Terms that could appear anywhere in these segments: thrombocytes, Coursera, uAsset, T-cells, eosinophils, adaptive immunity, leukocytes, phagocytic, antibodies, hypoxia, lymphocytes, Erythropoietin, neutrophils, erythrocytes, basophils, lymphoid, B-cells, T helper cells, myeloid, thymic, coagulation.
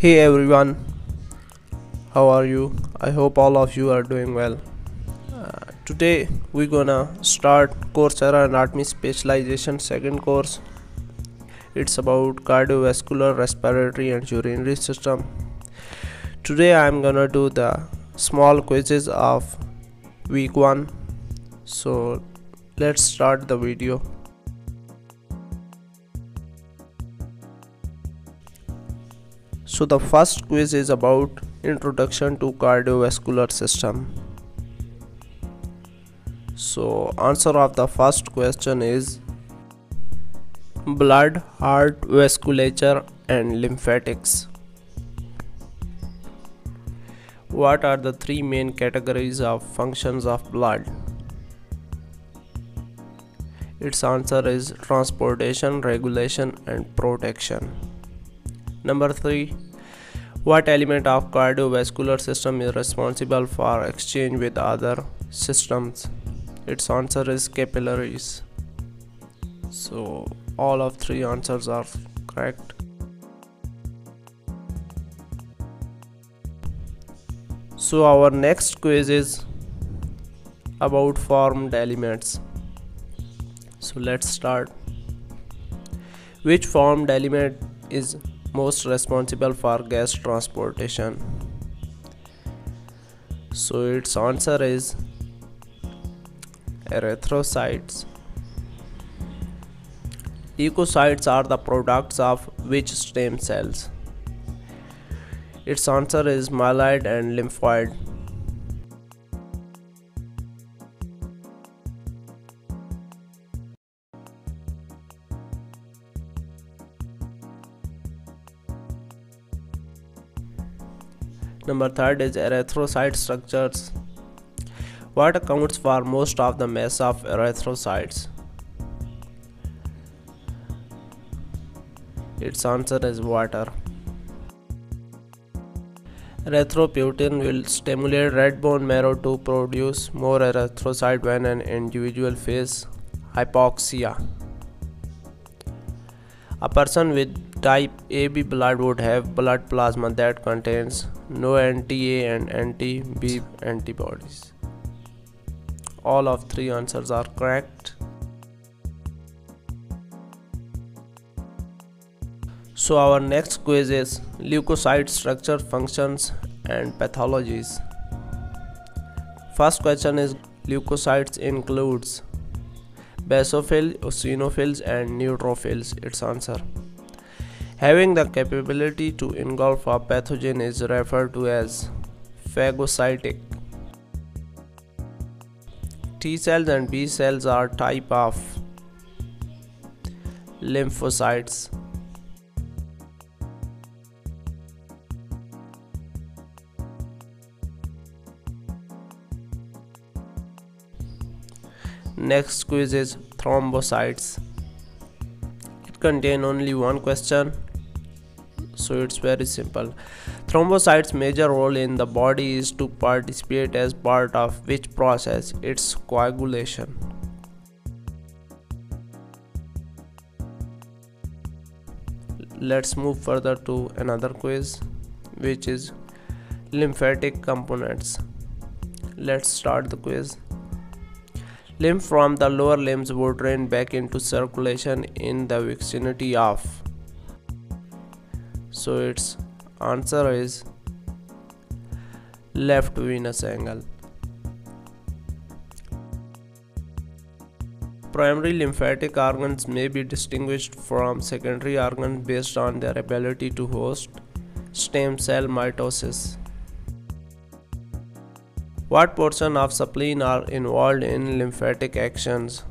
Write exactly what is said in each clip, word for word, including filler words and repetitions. Hey everyone, how are you? I hope all of you are doing well. Uh, today we're gonna start Coursera Anatomy Specialization second course. It's about cardiovascular, respiratory and urinary system. Today I'm gonna do the small quizzes of week one. So let's start the video. So the first quiz is about introduction to cardiovascular system. So answer of the first question is blood, heart, vasculature and lymphatics. What are the three main categories of functions of blood? Its answer is transportation, regulation and protection. Number three, what element of cardiovascular system is responsible for exchange with other systems? Its answer is capillaries. So all of three answers are correct. So our next quiz is about formed elements. So let's start. Which formed element is most responsible for gas transportation? So its answer is erythrocytes. Leukocytes are the products of which stem cells? Its answer is myeloid and lymphoid. Number third is erythrocyte structures. What accounts for most of the mass of erythrocytes? Its answer is water. Erythropoietin will stimulate red bone marrow to produce more erythrocyte when an individual faces hypoxia. A person with type A B blood would have blood plasma that contains no anti-A and anti-B antibodies. All of three answers are correct. So our next quiz is leukocyte structure, functions and pathologies. First question is leukocytes includes basophils, eosinophils and neutrophils. Its answer, having the capability to engulf a pathogen is referred to as phagocytic. T-cells and B-cells are type of lymphocytes. Next quiz is thrombocytes. It contains only one question, so it's very simple. Thrombocytes' major role in the body is to participate as part of which process? It's coagulation. Let's move further to another quiz, which is lymphatic components. Let's start the quiz. Lymph from the lower limbs would drain back into circulation in the vicinity of. So its answer is left venous angle. Primary lymphatic organs may be distinguished from secondary organs based on their ability to host stem cell mitosis. What portion of spleen are involved in lymphatic actions?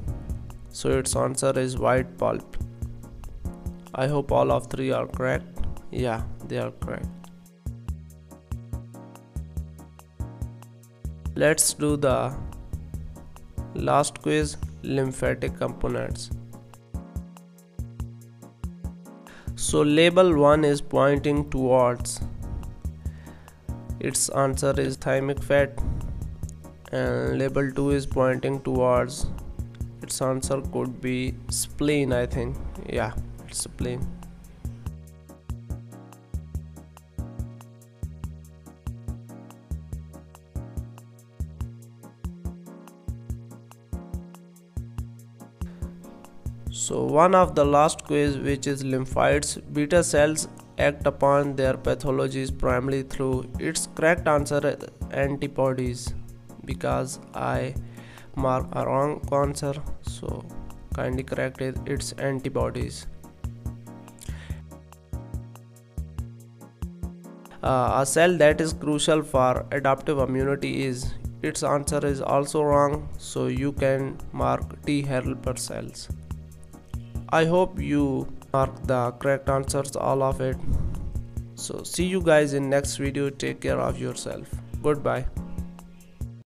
So its answer is white pulp. I hope all of three are correct. Yeah, they are correct. Let's do the last quiz, lymphatic components. So label one is pointing towards. Its answer is thymic fat. And label two is pointing towards. Its answer could be spleen, I think. Yeah, it's spleen. So one of the last quiz, which is lymphoids, beta cells act upon their pathologies primarily through its correct answer antibodies, because I mark a wrong answer, so kindly correct it, it's antibodies. Uh, a cell that is crucial for adaptive immunity is, its answer is also wrong, so you can mark T helper cells. I hope you mark the correct answers, all of it. So see you guys in next video. Take care of yourself. Goodbye.